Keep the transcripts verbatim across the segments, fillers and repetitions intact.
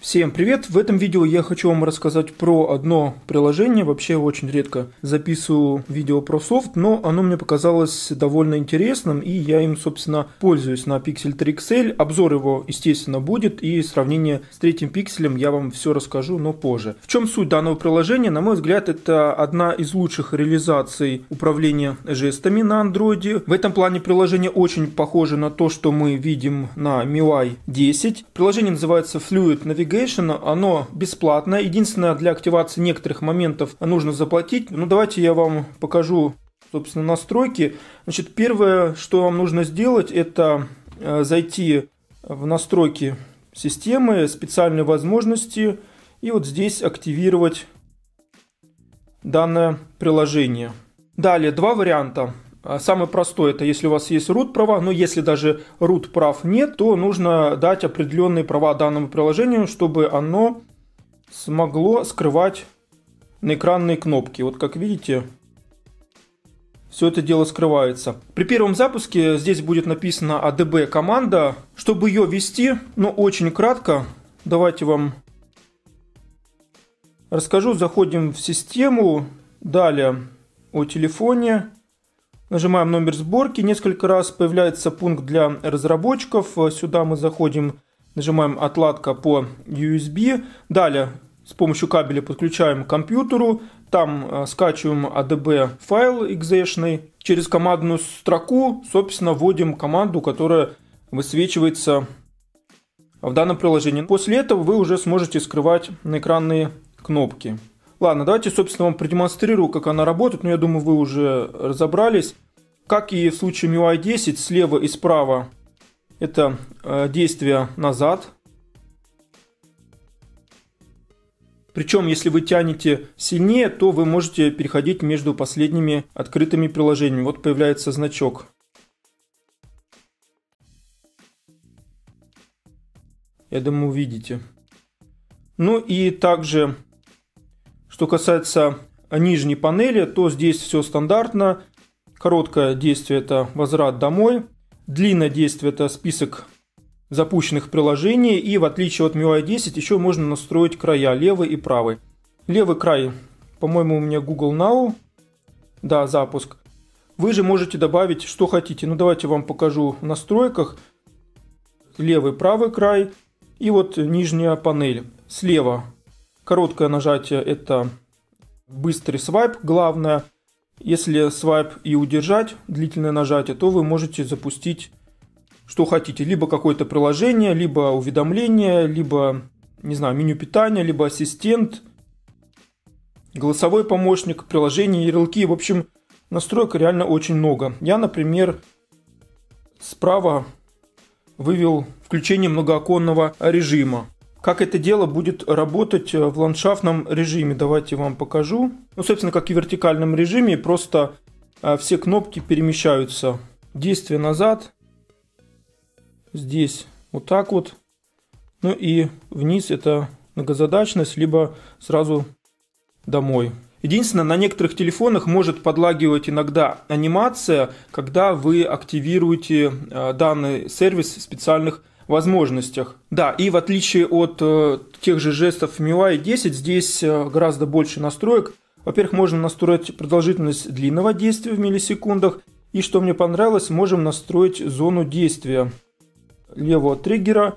Всем привет! В этом видео я хочу вам рассказать про одно приложение. Вообще очень редко записываю видео про софт, но оно мне показалось довольно интересным, и я им, собственно, пользуюсь на Pixel три X L. Обзор его, естественно, будет, и сравнение с третьим пикселем я вам все расскажу, но позже. В чем суть данного приложения? На мой взгляд, это одна из лучших реализаций управления жестами на Android. В этом плане приложение очень похоже на то, что мы видим на MIUI десять. Приложение называется Fluid Navigation. Оно бесплатное. Единственное, для активации некоторых моментов нужно заплатить. Ну, давайте я вам покажу, собственно, настройки. Значит, первое, что вам нужно сделать, это зайти в настройки системы, специальные возможности, и вот здесь активировать данное приложение. Далее, два варианта. Самый простой — это если у вас есть root права, но если даже root прав нет, то нужно дать определенные права данному приложению, чтобы оно смогло скрывать на экранные кнопки. Вот как видите, все это дело скрывается. При первом запуске здесь будет написано А Д Б команда. Чтобы ее ввести, но очень кратко, давайте вам расскажу. Заходим в систему, далее о телефоне. Нажимаем номер сборки, несколько раз появляется пункт для разработчиков. Сюда мы заходим, нажимаем «Отладка по ю эс би». Далее с помощью кабеля подключаем к компьютеру. Там скачиваем А Д Б файл экзешный. Через командную строку, собственно, вводим команду, которая высвечивается в данном приложении. После этого вы уже сможете скрывать на экранные кнопки. Ладно, давайте, собственно, вам продемонстрирую, как она работает, но я думаю, вы уже разобрались. Как и в случае MIUI десять, слева и справа это действие назад. Причем, если вы тянете сильнее, то вы можете переходить между последними открытыми приложениями. Вот появляется значок. Я думаю, увидите. Ну и также... Что касается нижней панели, то здесь все стандартно. Короткое действие – это возврат домой. Длинное действие – это список запущенных приложений. И в отличие от MIUI десять еще можно настроить края, левый и правый. Левый край, по-моему, у меня Google Now. Да, запуск. Вы же можете добавить, что хотите. Ну, давайте вам покажу в настройках. Левый, правый край. И вот нижняя панель слева. Короткое нажатие – это быстрый свайп, главное. Если свайп и удержать, длительное нажатие, то вы можете запустить что хотите. Либо какое-то приложение, либо уведомление, либо, не знаю, меню питания, либо ассистент, голосовой помощник, приложение, ярлыки. В общем, настроек реально очень много. Я, например, справа вывел включение многооконного режима. Как это дело будет работать в ландшафтном режиме, давайте вам покажу. Ну, собственно, как и в вертикальном режиме, просто все кнопки перемещаются. Действие назад, здесь вот так вот, ну и вниз это многозадачность, либо сразу домой. Единственное, на некоторых телефонах может подлагивать иногда анимация, когда вы активируете данный сервис в специальных возможностях. Да, и в отличие от э, тех же жестов MIUI десять, здесь э, гораздо больше настроек. Во-первых, можно настроить продолжительность длинного действия в миллисекундах. И что мне понравилось, можем настроить зону действия левого триггера.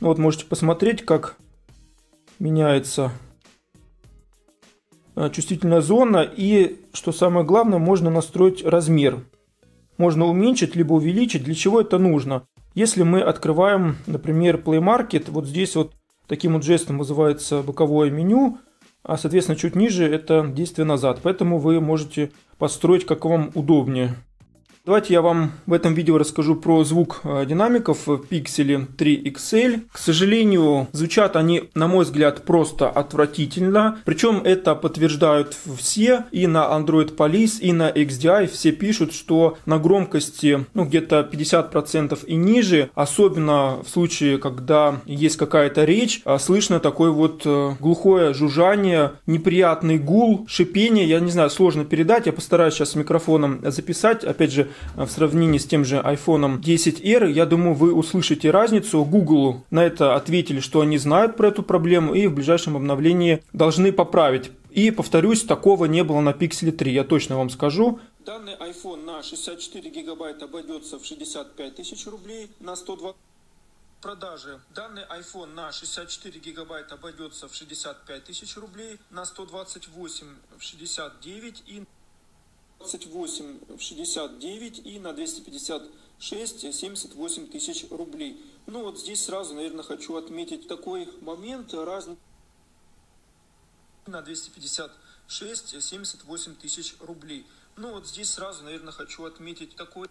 Вот можете посмотреть, как меняется э, чувствительная зона. И, что самое главное, можно настроить размер. Можно уменьшить, либо увеличить. Для чего это нужно? Если мы открываем, например, Play Market, вот здесь вот таким вот жестом называется боковое меню, а, соответственно, чуть ниже это действие назад. Поэтому вы можете подстроить, как вам удобнее. Давайте я вам в этом видео расскажу про звук динамиков в Pixel три X L. К сожалению, звучат они, на мой взгляд, просто отвратительно. Причем это подтверждают все, и на Android Police, и на X D I. Все пишут, что на громкости, ну, где-то пятьдесят процентов и ниже, особенно в случае, когда есть какая-то речь, слышно такое вот глухое жужжание, неприятный гул, шипение. Я не знаю, сложно передать, я постараюсь сейчас с микрофоном записать. Опять же, в сравнении с тем же iPhone десять эр. Я думаю, вы услышите разницу. Google на это ответили, что они знают про эту проблему и в ближайшем обновлении должны поправить. И, повторюсь, такого не было на Pixel три, я точно вам скажу. Данный iPhone на шестьдесят четыре гигабайта обойдется в шестьдесят пять тысяч рублей на сто два. Продажи. Данный iPhone на шестьдесят четыре гигабайта обойдется в шестьдесят пять тысяч рублей, на сто двадцать восемь в шестьдесят девять и двадцать восемь в шестьдесят девять и на двести пятьдесят шесть семьдесят восемь тысяч рублей. Ну вот здесь сразу, наверное, хочу отметить такой момент. Разница на двести пятьдесят шесть семьдесят восемь тысяч рублей. Ну вот здесь сразу, наверное, хочу отметить такой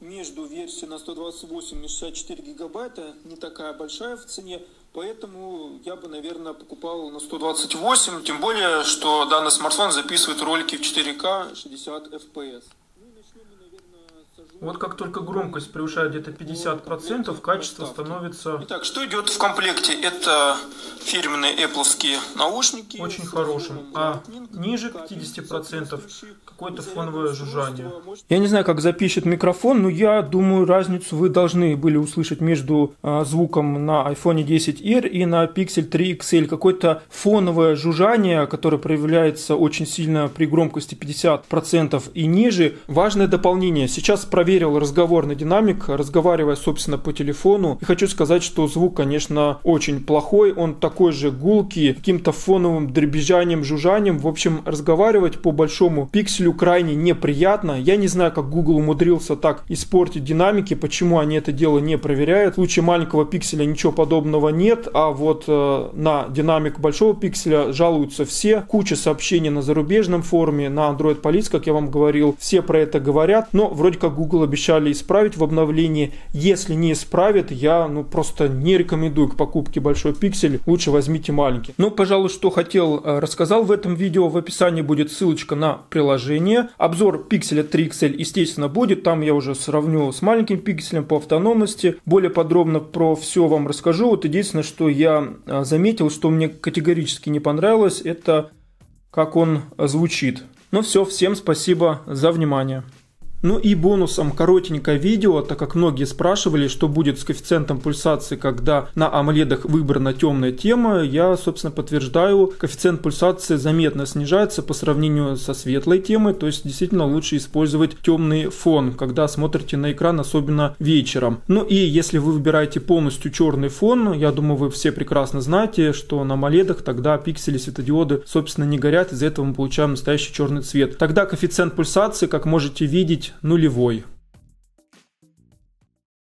между версией на сто двадцать восемь и шестьдесят четыре гигабайта не такая большая в цене, поэтому я бы, наверное, покупал на сто двадцать восемь, тем более, что данный смартфон записывает ролики в четыре ка шестьдесят эф пи эс. Вот как только громкость превышает где-то пятьдесят процентов, качество становится... Итак, что идет в комплекте? Это фирменные Apple-ские наушники. Очень хорошим. А ниже пятидесяти процентов какое-то фоновое жужжание. Я не знаю, как запишет микрофон, но я думаю, разницу вы должны были услышать между звуком на iPhone десять эр и на Pixel три икс эль. Какое-то фоновое жужжание, которое проявляется очень сильно при громкости пятьдесят процентов и ниже. Важное дополнение. Сейчас проверим. Проверил разговорный динамик, разговаривая, собственно, по телефону. И хочу сказать, что звук, конечно, очень плохой. Он такой же гулкий, каким-то фоновым дребезжанием, жужжанием. В общем, разговаривать по большому пикселю крайне неприятно. Я не знаю, как Google умудрился так испортить динамики, почему они это дело не проверяют. В случае маленького пикселя ничего подобного нет, а вот э, на динамик большого пикселя жалуются все. Куча сообщений на зарубежном форуме, на Android Police, как я вам говорил, все про это говорят. Но вроде как Google обещали исправить в обновлении. Если не исправят, я ну, просто не рекомендую к покупке большой пиксель. Лучше возьмите маленький. Ну, пожалуй, что хотел, рассказал в этом видео. В описании будет ссылочка на приложение. Обзор Pixel три икс эль, естественно, будет. Там я уже сравню с маленьким пикселем по автономности. Более подробно про все вам расскажу. Вот единственное, что я заметил, что мне категорически не понравилось, это как он звучит. Ну все, всем спасибо за внимание. Ну и бонусом коротенькое видео, так как многие спрашивали, что будет с коэффициентом пульсации, когда на AMOLED-ах выбрана темная тема, я, собственно, подтверждаю, коэффициент пульсации заметно снижается по сравнению со светлой темой, то есть действительно лучше использовать темный фон, когда смотрите на экран, особенно вечером. Ну и если вы выбираете полностью черный фон, я думаю, вы все прекрасно знаете, что на AMOLED-ах тогда пиксели светодиоды, собственно, не горят, из-за этого мы получаем настоящий черный цвет. Тогда коэффициент пульсации, как можете видеть, нулевой.